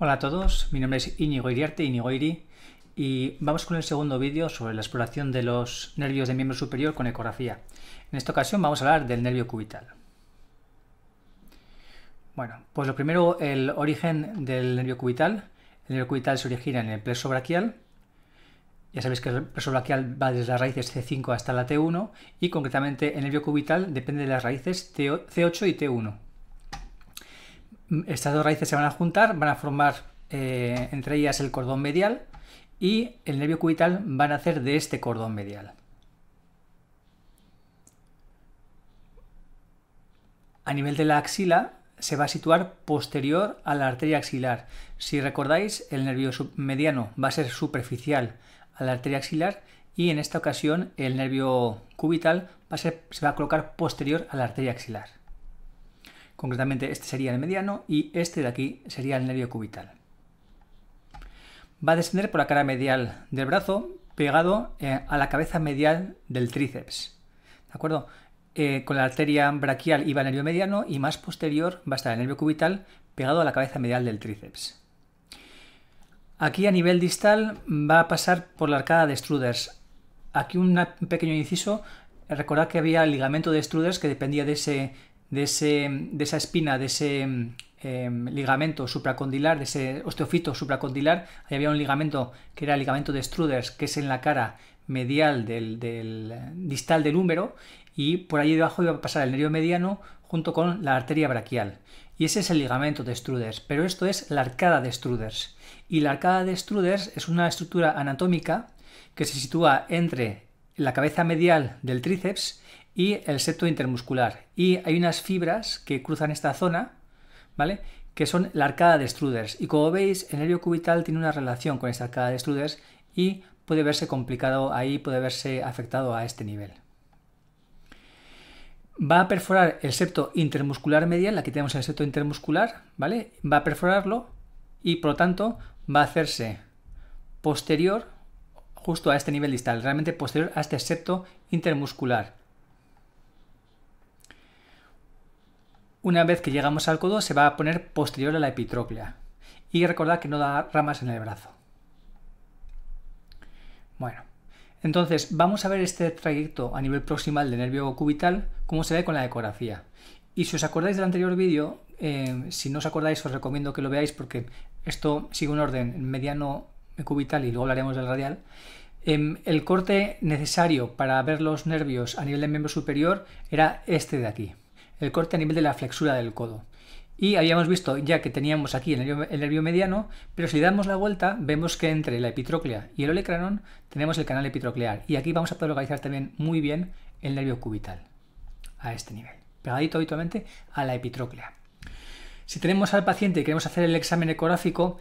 Hola a todos, mi nombre es Íñigo Iriarte, Íñigo Iri, y vamos con el segundo vídeo sobre la exploración de los nervios de miembro superior con ecografía. En esta ocasión vamos a hablar del nervio cubital. Bueno, pues lo primero, el origen del nervio cubital. El nervio cubital se origina en el plexo braquial. Ya sabéis que el plexo braquial va desde las raíces C5 hasta la T1, y concretamente el nervio cubital depende de las raíces C8 y T1. Estas dos raíces se van a juntar, van a formar entre ellas el cordón medial, y el nervio cubital va a nacer de este cordón medial. A nivel de la axila se va a situar posterior a la arteria axilar. Si recordáis, el nervio mediano va a ser superficial a la arteria axilar, y en esta ocasión el nervio cubital se va a colocar posterior a la arteria axilar. Concretamente, este sería el mediano y este de aquí sería el nervio cubital. Va a descender por la cara medial del brazo, pegado a la cabeza medial del tríceps. ¿De acuerdo? Con la arteria braquial iba el nervio mediano, y más posterior va a estar el nervio cubital pegado a la cabeza medial del tríceps. Aquí a nivel distal va a pasar por la arcada de Struthers. Aquí un pequeño inciso. Recordad que había el ligamento de Struthers que dependía de esa espina, de ese ligamento supracondilar, de ese osteofito supracondilar. Ahí había un ligamento que era el ligamento de Struthers, que es en la cara medial distal del húmero, y por ahí debajo iba a pasar el nervio mediano junto con la arteria braquial. Y ese es el ligamento de Struthers, pero esto es la arcada de Struthers. Y la arcada de Struthers es una estructura anatómica que se sitúa entre la cabeza medial del tríceps y el septo intermuscular, y hay unas fibras que cruzan esta zona, ¿vale?, que son la arcada de Struthers, y como veis el nervio cubital tiene una relación con esta arcada de Struthers y puede verse complicado ahí, puede verse afectado a este nivel. Va a perforar el septo intermuscular medial, aquí tenemos el septo intermuscular, ¿vale? Va a perforarlo y por lo tanto va a hacerse posterior justo a este nivel distal, realmente posterior a este septo intermuscular. Una vez que llegamos al codo se va a poner posterior a la epitróclea. Y recordad que no da ramas en el brazo. Bueno, entonces vamos a ver este trayecto a nivel proximal del nervio cubital, cómo se ve con la ecografía. Y si os acordáis del anterior vídeo, si no os acordáis os recomiendo que lo veáis porque esto sigue un orden mediano cubital y luego hablaremos del radial. El corte necesario para ver los nervios a nivel del miembro superior era este de aquí. El corte a nivel de la flexura del codo, y habíamos visto ya que teníamos aquí el nervio mediano, pero si damos la vuelta vemos que entre la epitróclea y el olecranon tenemos el canal epitroclear, y aquí vamos a poder localizar también muy bien el nervio cubital a este nivel, pegadito habitualmente a la epitróclea. Si tenemos al paciente y queremos hacer el examen ecográfico,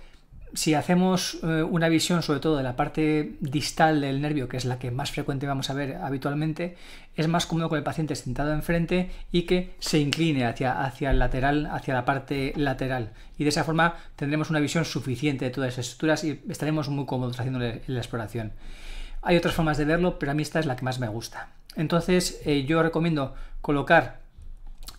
si hacemos una visión sobre todo de la parte distal del nervio, que es la que más frecuente vamos a ver habitualmente, es más cómodo con el paciente sentado enfrente y que se incline hacia el lateral, hacia la parte lateral. Y de esa forma tendremos una visión suficiente de todas esas estructuras y estaremos muy cómodos haciendo la exploración. Hay otras formas de verlo, pero a mí esta es la que más me gusta. Entonces yo recomiendo colocar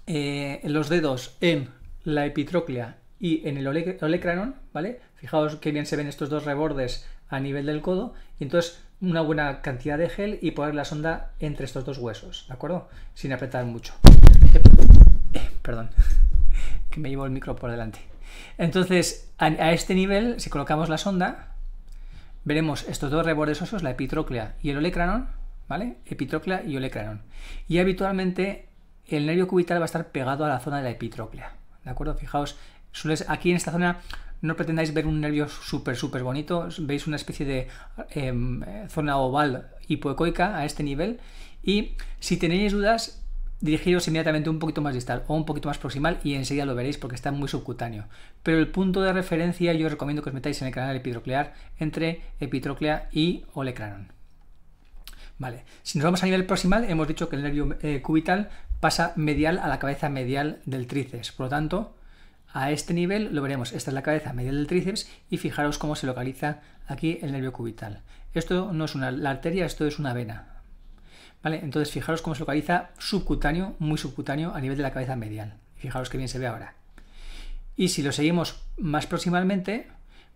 los dedos en la epitróclea y en el olecranon, ¿vale? Fijaos que bien se ven estos dos rebordes a nivel del codo, y entonces una buena cantidad de gel y poner la sonda entre estos dos huesos, ¿de acuerdo? Sin apretar mucho. Perdón, que me llevo el micro por delante. Entonces, a este nivel, si colocamos la sonda, veremos estos dos rebordes óseos, la epitróclea y el olecranon, ¿vale? Epitróclea y olecranon. Y habitualmente el nervio cubital va a estar pegado a la zona de la epitróclea, ¿de acuerdo? Fijaos, aquí en esta zona no pretendáis ver un nervio súper bonito, veis una especie de zona oval hipoecoica a este nivel, y si tenéis dudas dirigiros inmediatamente un poquito más distal o un poquito más proximal y enseguida lo veréis porque está muy subcutáneo, pero el punto de referencia yo os recomiendo que os metáis en el canal epitroclear entre epitróclea y olecranon. Vale, si nos vamos a nivel proximal hemos dicho que el nervio cubital pasa medial a la cabeza medial del tríceps, por lo tanto a este nivel lo veremos, esta es la cabeza medial del tríceps y fijaros cómo se localiza aquí el nervio cubital. Esto no es la arteria, esto es una vena, ¿vale? Entonces fijaros cómo se localiza subcutáneo, muy subcutáneo a nivel de la cabeza medial. Fijaros que bien se ve ahora. Y si lo seguimos más proximalmente,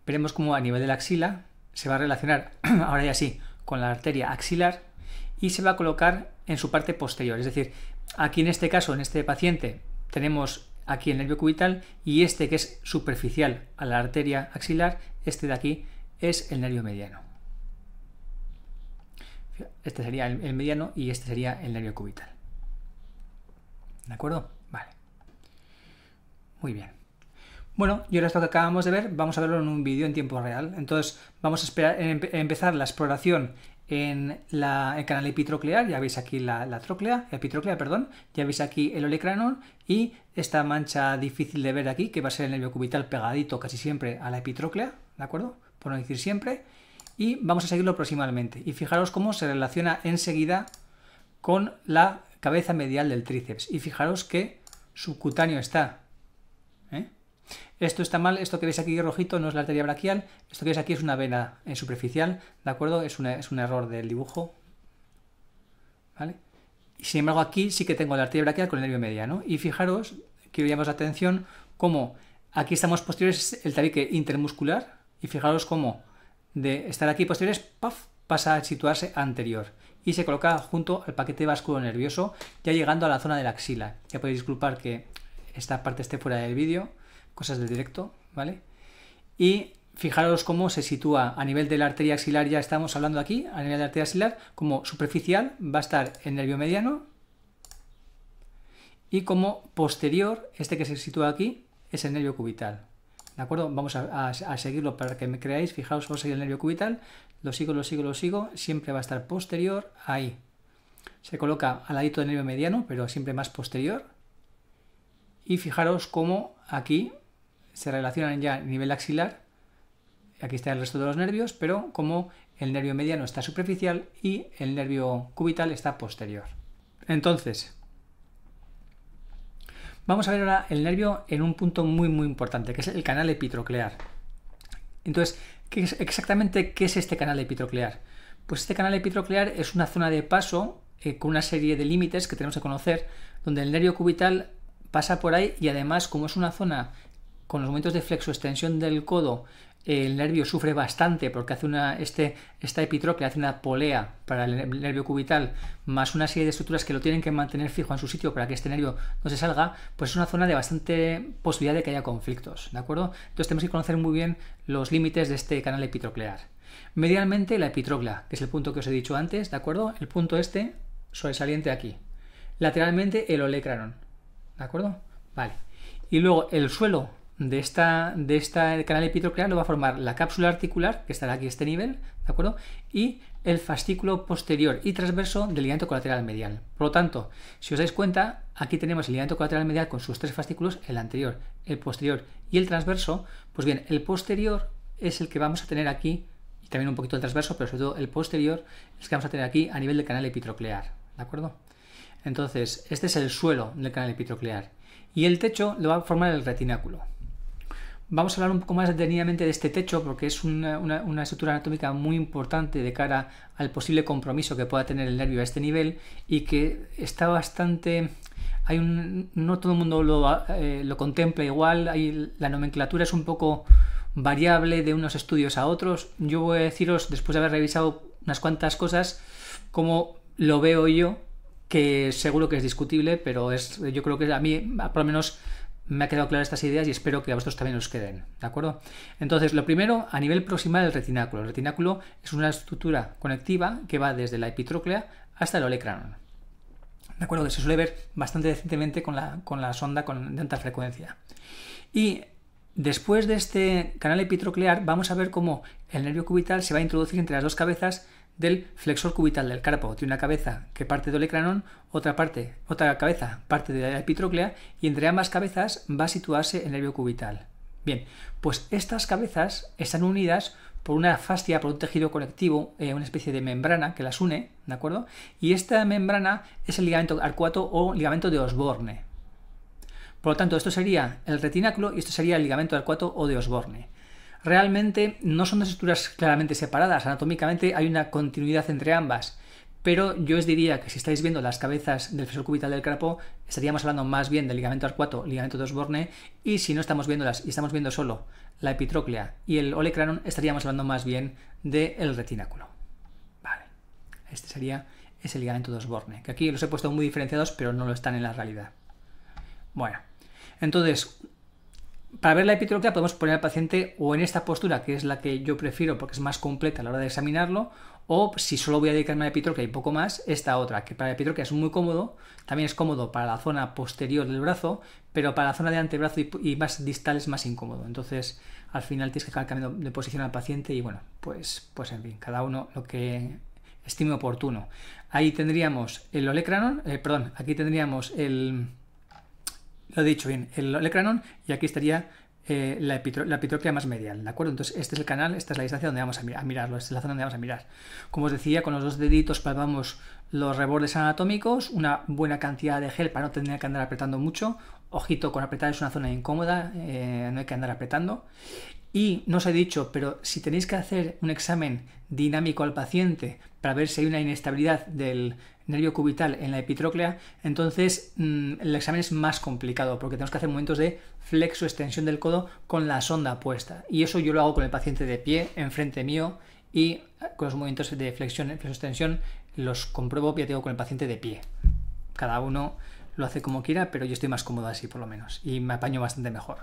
veremos cómo a nivel de la axila se va a relacionar, ahora ya sí, con la arteria axilar y se va a colocar en su parte posterior. Es decir, aquí en este caso, en este paciente, tenemos aquí el nervio cubital y este que es superficial a la arteria axilar, este de aquí es el nervio mediano. Este sería el mediano y este sería el nervio cubital. ¿De acuerdo? Vale. Muy bien. Bueno, y ahora esto que acabamos de ver, vamos a verlo en un vídeo en tiempo real. Entonces, vamos a empezar la exploración en el canal epitroclear. Ya veis aquí la epitróclea, ya veis aquí el olecranon y esta mancha difícil de ver aquí, que va a ser el nervio cubital pegadito casi siempre a la epitróclea, ¿de acuerdo? Por no decir siempre. Y vamos a seguirlo proximalmente. Y fijaros cómo se relaciona enseguida con la cabeza medial del tríceps. Y fijaros que subcutáneo está. Esto está mal, esto que veis aquí rojito no es la arteria braquial, esto que veis aquí es una vena superficial, ¿de acuerdo? Es un error del dibujo, ¿vale? Y sin embargo aquí sí que tengo la arteria braquial con el nervio mediano. Y fijaros, quiero llamaros la atención, como aquí estamos posteriores, el tabique intermuscular, y fijaros cómo de estar aquí posteriores, ¡paf!, pasa a situarse anterior y se coloca junto al paquete vascular nervioso, ya llegando a la zona de la axila. Ya podéis disculpar que esta parte esté fuera del vídeo, cosas del directo, ¿vale? Y fijaros cómo se sitúa a nivel de la arteria axilar, ya estamos hablando aquí, a nivel de la arteria axilar, como superficial va a estar el nervio mediano y como posterior, este que se sitúa aquí, es el nervio cubital, ¿de acuerdo? Vamos a seguirlo para que me creáis, fijaos, vamos a seguir el nervio cubital, lo sigo, siempre va a estar posterior, ahí. Se coloca al ladito del nervio mediano, pero siempre más posterior. Y fijaros cómo aquí se relacionan ya a nivel axilar, aquí está el resto de los nervios, pero como el nervio mediano está superficial y el nervio cubital está posterior. Entonces, vamos a ver ahora el nervio en un punto muy muy importante, que es el canal epitroclear. Entonces, ¿qué es este canal epitroclear? Pues este canal epitroclear es una zona de paso con una serie de límites que tenemos que conocer, donde el nervio cubital pasa por ahí y además, como es una zona con los momentos de flexoextensión del codo, el nervio sufre bastante porque hace esta epitróclea hace una polea para el nervio cubital, más una serie de estructuras que lo tienen que mantener fijo en su sitio para que este nervio no se salga, pues es una zona de bastante posibilidad de que haya conflictos, ¿de acuerdo? Entonces tenemos que conocer muy bien los límites de este canal epitroclear. Medialmente la epitróclea, que es el punto que os he dicho antes, ¿de acuerdo? El punto este sobresaliente aquí. Lateralmente el olecranon, ¿de acuerdo? Vale. Y luego el suelo de este canal epitroclear lo va a formar la cápsula articular, que estará aquí a este nivel, ¿de acuerdo? Y el fascículo posterior y transverso del ligamento colateral medial. Por lo tanto, si os dais cuenta, aquí tenemos el ligamento colateral medial con sus tres fascículos, el anterior, el posterior y el transverso. Pues bien, el posterior es el que vamos a tener aquí, y también un poquito el transverso, pero sobre todo el posterior es el que vamos a tener aquí a nivel del canal epitroclear, ¿de acuerdo? Entonces, este es el suelo del canal epitroclear. Y el techo lo va a formar el retináculo. Vamos a hablar un poco más detenidamente de este techo porque es una estructura anatómica muy importante de cara al posible compromiso que pueda tener el nervio a este nivel y que está bastante... no todo el mundo lo contempla igual, la nomenclatura es un poco variable de unos estudios a otros. Yo voy a deciros, después de haber revisado unas cuantas cosas, cómo lo veo yo, que seguro que es discutible, pero yo creo que a mí, por lo menos, me ha quedado claras estas ideas y espero que a vosotros también os queden, ¿de acuerdo? Entonces, lo primero, a nivel proximal, el retináculo. El retináculo es una estructura conectiva que va desde la epitróclea hasta el olecranon, ¿de acuerdo? Que se suele ver bastante decentemente con la sonda de alta frecuencia. Y después de este canal epitroclear, vamos a ver cómo el nervio cubital se va a introducir entre las dos cabezas del flexor cubital del carpo. Tiene una cabeza que parte del olecranon, otra cabeza parte de la epitróclea y entre ambas cabezas va a situarse el nervio cubital. Bien, pues estas cabezas están unidas por una fascia, por un tejido conectivo, una especie de membrana que las une, ¿de acuerdo? Y esta membrana es el ligamento arcuato o ligamento de Osborne. Por lo tanto, esto sería el retináculo y esto sería el ligamento arcuato o de Osborne. Realmente no son dos estructuras claramente separadas, anatómicamente hay una continuidad entre ambas, pero yo os diría que si estáis viendo las cabezas del flexor cubital del carpo, estaríamos hablando más bien del ligamento arcuato, ligamento de Osborne, y si no estamos viéndolas y estamos viendo solo la epitróclea y el olecranon, estaríamos hablando más bien del retináculo. Vale, este sería ese ligamento de Osborne, que aquí los he puesto muy diferenciados, pero no lo están en la realidad. Bueno, entonces, para ver la epitróclea podemos poner al paciente o en esta postura, que es la que yo prefiero porque es más completa a la hora de examinarlo, o si solo voy a dedicarme a la epitróclea y poco más, esta otra, que para la epitróclea es muy cómodo, también es cómodo para la zona posterior del brazo, pero para la zona de antebrazo y más distal es más incómodo. Entonces, al final tienes que acabar cambiando de posición al paciente y bueno, pues en fin, cada uno lo que estime oportuno. Ahí tendríamos el olecranon, aquí tendríamos el... Lo he dicho bien, el olecranon, y aquí estaría la epitróclea más medial, ¿de acuerdo? Entonces este es el canal, esta es la distancia donde vamos a mirarlo, esta es la zona donde vamos a mirar. Como os decía, con los dos deditos palpamos los rebordes anatómicos, una buena cantidad de gel para no tener que andar apretando mucho. Ojito con apretar, es una zona incómoda, no hay que andar apretando. Y no os he dicho, pero si tenéis que hacer un examen dinámico al paciente para ver si hay una inestabilidad del nervio cubital en la epitróclea, entonces el examen es más complicado porque tenemos que hacer momentos de flexo, extensión del codo con la sonda puesta. Y eso yo lo hago con el paciente de pie, enfrente mío, y con los movimientos de flexión, flexo, extensión los compruebo, ya tengo con el paciente de pie. Cada uno lo hace como quiera, pero yo estoy más cómodo así por lo menos y me apaño bastante mejor.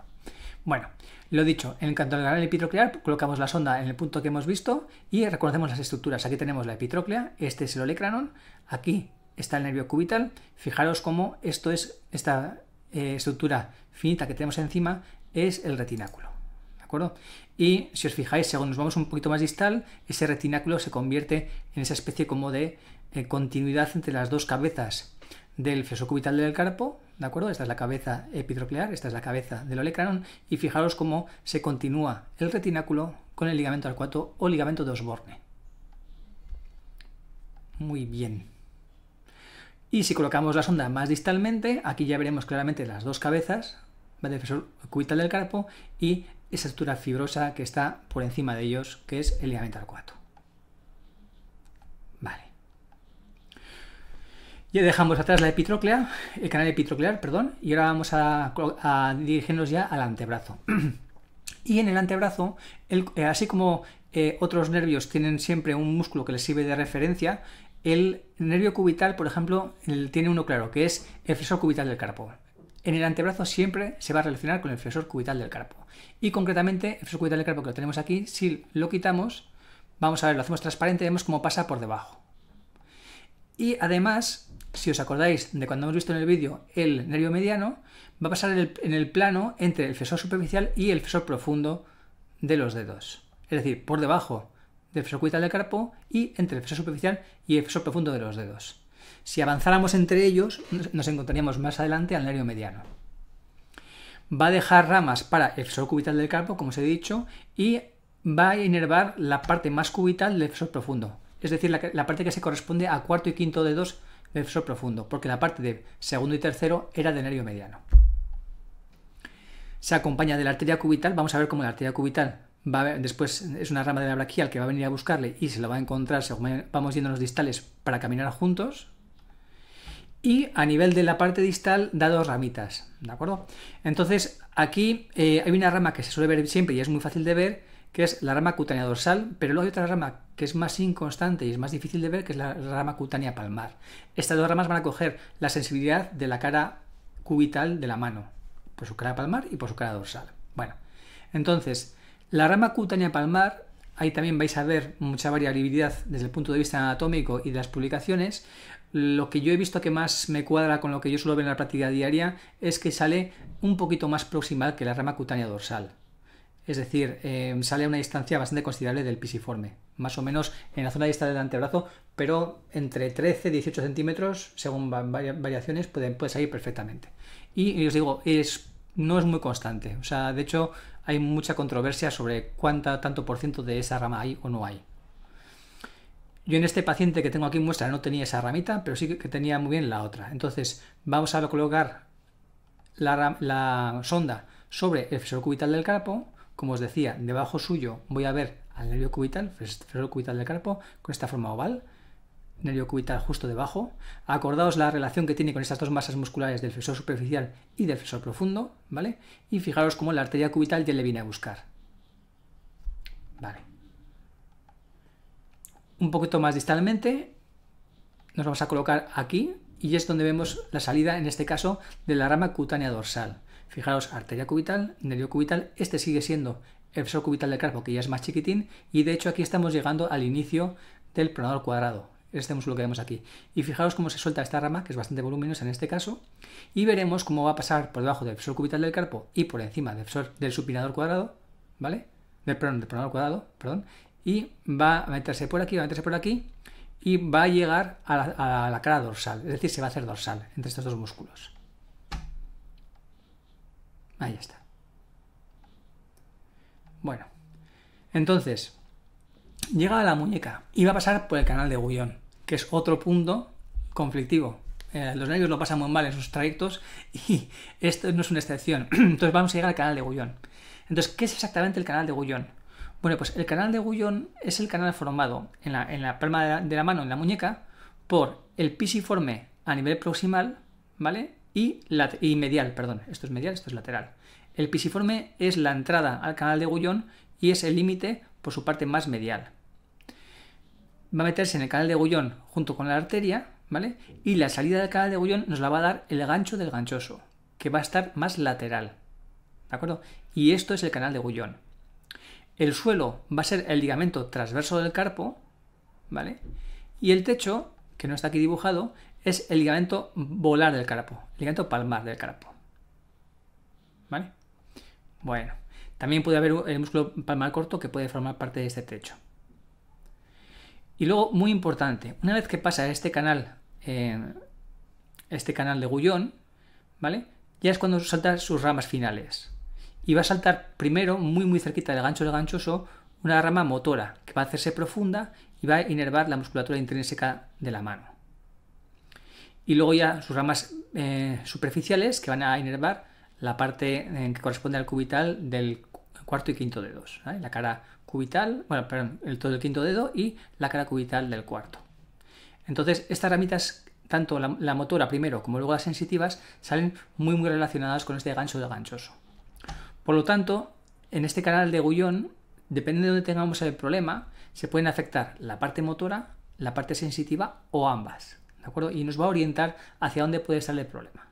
Bueno, lo dicho, en cuanto al canal epitroclear, colocamos la sonda en el punto que hemos visto y reconocemos las estructuras. Aquí tenemos la epitróclea, este es el olecranon, aquí está el nervio cubital. Fijaros cómo esto es, esta estructura finita que tenemos encima es el retináculo, ¿de acuerdo? Y si os fijáis, según nos vamos un poquito más distal, ese retináculo se convierte en esa especie como de continuidad entre las dos cabezas del flexor cubital del carpo, ¿de acuerdo? Esta es la cabeza epitroclear, esta es la cabeza del olecranon, y fijaros cómo se continúa el retináculo con el ligamento arcuato o ligamento de Osborne. Muy bien. Y si colocamos la sonda más distalmente, aquí ya veremos claramente las dos cabezas del flexor cubital del carpo y esa estructura fibrosa que está por encima de ellos, que es el ligamento arcuato. Vale. Ya dejamos atrás la epitróclea, el canal epitroclear, perdón, y ahora vamos a dirigirnos ya al antebrazo. Y en el antebrazo, así como otros nervios tienen siempre un músculo que les sirve de referencia, el nervio cubital, por ejemplo, tiene uno claro, que es el flexor cubital del carpo. En el antebrazo siempre se va a relacionar con el flexor cubital del carpo. Y concretamente, el flexor cubital del carpo que lo tenemos aquí, si lo quitamos, vamos a ver, lo hacemos transparente, vemos cómo pasa por debajo. Y además, si os acordáis de cuando hemos visto en el vídeo el nervio mediano, va a pasar en el plano entre el flexor superficial y el flexor profundo de los dedos. Es decir, por debajo del flexor cubital del carpo y entre el flexor superficial y el flexor profundo de los dedos. Si avanzáramos entre ellos, nos encontraríamos más adelante al nervio mediano. Va a dejar ramas para el flexor cubital del carpo, como os he dicho, y va a inervar la parte más cubital del flexor profundo. Es decir, la parte que se corresponde a cuarto y quinto dedos del flexor profundo, porque la parte de segundo y tercero era del nervio mediano. Se acompaña de la arteria cubital. Vamos a ver cómo la arteria cubital después es una rama de la braquial que va a venir a buscarle y se lo va a encontrar según vamos yendo los distales para caminar juntos. Y a nivel de la parte distal da dos ramitas, ¿de acuerdo? Entonces aquí hay una rama que se suele ver siempre y es muy fácil de ver, que es la rama cutánea dorsal, pero luego hay otra rama que es más inconstante y es más difícil de ver, que es la rama cutánea palmar. Estas dos ramas van a coger la sensibilidad de la cara cubital de la mano, por su cara palmar y por su cara dorsal. Bueno, entonces, la rama cutánea palmar, ahí también vais a ver mucha variabilidad desde el punto de vista anatómico y de las publicaciones. Lo que yo he visto que más me cuadra con lo que yo suelo ver en la práctica diaria es que sale un poquito más proximal que la rama cutánea dorsal. Es decir, sale a una distancia bastante considerable del pisiforme, más o menos en la zona distal del antebrazo, pero entre 13 y 18 centímetros, según variaciones, puede salir perfectamente. Y os digo, no es muy constante. O sea, de hecho, hay mucha controversia sobre tanto por ciento de esa rama hay o no hay. Yo en este paciente que tengo aquí en muestra no tenía esa ramita, pero sí que tenía muy bien la otra. Entonces, vamos a colocar la sonda sobre el flexor cubital del carpo. Como os decía, debajo suyo voy a ver al nervio cubital, flexor cubital del carpo, con esta forma oval. nervio cubital justo debajo. Acordaos la relación que tiene con estas dos masas musculares del flexor superficial y del flexor profundo, ¿vale? Y fijaros cómo la arteria cubital ya le viene a buscar. Vale. Un poquito más distalmente nos vamos a colocar aquí y es donde vemos la salida, en este caso, de la rama cutánea dorsal. Fijaros, arteria cubital, nervio cubital, este sigue siendo el flexor cubital del carpo, que ya es más chiquitín, y de hecho aquí estamos llegando al inicio del pronador cuadrado, este músculo que vemos aquí. Y fijaros cómo se suelta esta rama, que es bastante voluminosa en este caso, y veremos cómo va a pasar por debajo del flexor cubital del carpo y por encima del supinador cuadrado, ¿vale? Del pronador cuadrado, perdón, y va a meterse por aquí, va a meterse por aquí, y va a llegar a la cara dorsal, es decir, se va a hacer dorsal entre estos dos músculos. Ahí está. Bueno, entonces, llega a la muñeca y va a pasar por el canal de Guyon, que es otro punto conflictivo. Los nervios lo pasan muy mal en sus trayectos y esto no es una excepción. Entonces vamos a llegar al canal de Guyon. Entonces, ¿qué es exactamente el canal de Guyon? Bueno, pues el canal de Guyon es el canal formado en la palma de la mano, en la muñeca, por el pisiforme a nivel proximal, ¿vale? Y medial, perdón. Esto es medial, esto es lateral. El pisiforme es la entrada al canal de Guyon y es el límite por su parte más medial. Va a meterse en el canal de Guyon junto con la arteria, ¿vale? Y la salida del canal de Guyon nos la va a dar el gancho del ganchoso, que va a estar más lateral, ¿de acuerdo? Y esto es el canal de Guyon. El suelo va a ser el ligamento transverso del carpo, ¿vale? Y el techo, que no está aquí dibujado, es el ligamento volar del carpo, el ligamento palmar del carpo, ¿vale? Bueno, también puede haber el músculo palmar corto que puede formar parte de este techo. Y luego, muy importante, una vez que pasa este canal de Guyon, ¿vale? Ya es cuando saltan sus ramas finales. Y va a saltar primero, muy muy cerquita del gancho del ganchoso, una rama motora, que va a hacerse profunda y va a inervar la musculatura intrínseca de la mano. Y luego ya sus ramas superficiales, que van a inervar la parte que corresponde al cubital del cuarto y quinto dedos, ¿vale? La cara cubital, bueno, perdón, el todo del quinto dedo y la cara cubital del cuarto. Entonces, estas ramitas, tanto la motora primero como luego las sensitivas, salen muy muy relacionadas con este gancho del ganchoso. Por lo tanto, en este canal de Guyon, dependiendo de donde tengamos el problema, se pueden afectar la parte motora, la parte sensitiva o ambas, ¿de acuerdo? Y nos va a orientar hacia dónde puede estar el problema.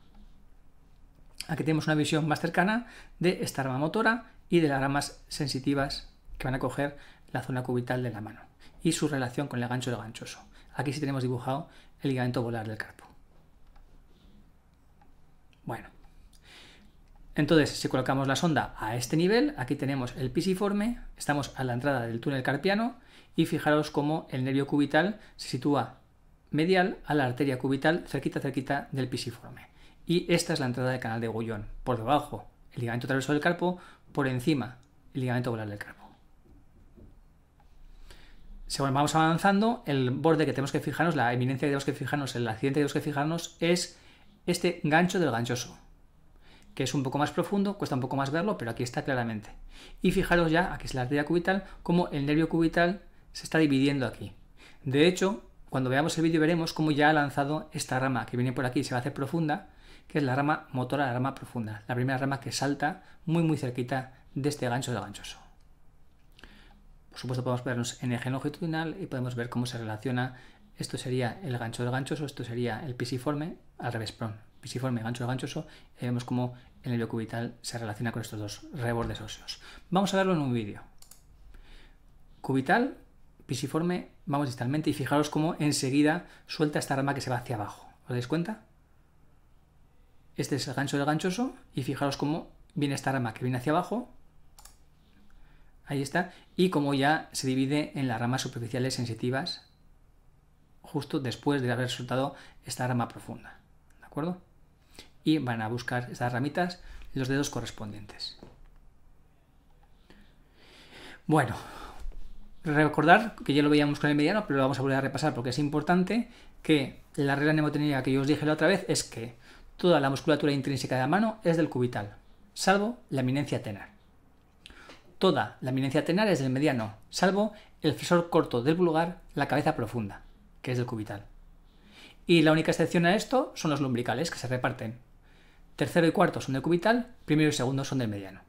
Aquí tenemos una visión más cercana de esta rama motora y de las ramas sensitivas que van a coger la zona cubital de la mano y su relación con el gancho del ganchoso. Aquí sí tenemos dibujado el ligamento volar del carpo. Bueno, entonces si colocamos la sonda a este nivel, aquí tenemos el pisiforme, estamos a la entrada del túnel carpiano y fijaros cómo el nervio cubital se sitúa medial a la arteria cubital, cerquita del pisiforme. Y esta es la entrada del canal de Guyon. Por debajo, el ligamento transverso del carpo, por encima, el ligamento volar del carpo. Según vamos avanzando, el borde que tenemos que fijarnos, la eminencia que tenemos que fijarnos, el accidente que tenemos que fijarnos es este gancho del ganchoso, que es un poco más profundo, cuesta un poco más verlo, pero aquí está claramente. Y fijaros ya, aquí es la arteria cubital, cómo el nervio cubital se está dividiendo aquí. De hecho, cuando veamos el vídeo veremos cómo ya ha lanzado esta rama que viene por aquí y se va a hacer profunda, que es la rama motora, la rama profunda, la primera rama que salta muy muy cerquita de este gancho del ganchoso. Por supuesto podemos vernos en eje longitudinal y podemos ver cómo se relaciona, esto sería el gancho del ganchoso, esto sería el pisiforme, al revés, perdón, pisiforme, gancho del ganchoso, y vemos cómo el nervio cubital se relaciona con estos dos rebordes óseos. Vamos a verlo en un vídeo. Cubital, pisiforme, vamos distalmente y fijaros cómo enseguida suelta esta rama que se va hacia abajo, ¿os dais cuenta? Este es el gancho del ganchoso y fijaros cómo viene esta rama que viene hacia abajo. Ahí está. Y cómo ya se divide en las ramas superficiales sensitivas justo después de haber soltado esta rama profunda, ¿de acuerdo? Y van a buscar estas ramitas los dedos correspondientes. Bueno, recordar que ya lo veíamos con el mediano, pero lo vamos a volver a repasar porque es importante, que la regla mnemotécnica que yo os dije la otra vez es que toda la musculatura intrínseca de la mano es del cubital, salvo la eminencia tenar. Toda la eminencia tenar es del mediano, salvo el flexor corto del pulgar, la cabeza profunda. que es el cubital. Y la única excepción a esto son los lumbricales, que se reparten. Tercero y cuarto son del cubital, primero y segundo son del mediano.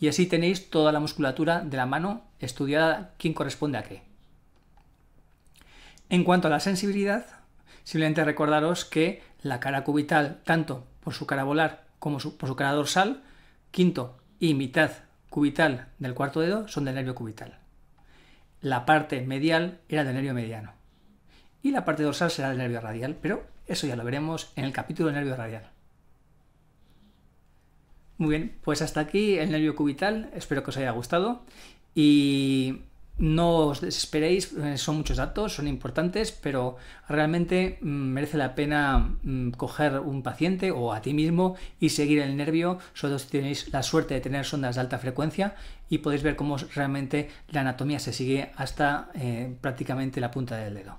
Y así tenéis toda la musculatura de la mano estudiada, quién corresponde a qué. En cuanto a la sensibilidad, simplemente recordaros que la cara cubital, tanto por su cara volar como por su cara dorsal, quinto y mitad cubital del cuarto dedo son del nervio cubital. La parte medial era del nervio mediano. Y la parte dorsal será del nervio radial, pero eso ya lo veremos en el capítulo del nervio radial. Muy bien, pues hasta aquí el nervio cubital, espero que os haya gustado y no os desesperéis, son muchos datos, son importantes, pero realmente merece la pena coger un paciente o a ti mismo y seguir el nervio, sobre todo si tenéis la suerte de tener sondas de alta frecuencia y podéis ver cómo realmente la anatomía se sigue hasta prácticamente la punta del dedo.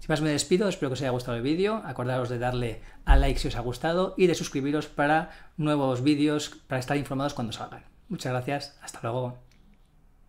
Sin más me despido, espero que os haya gustado el vídeo, acordaros de darle a like si os ha gustado y de suscribiros para nuevos vídeos para estar informados cuando salgan. Muchas gracias, hasta luego.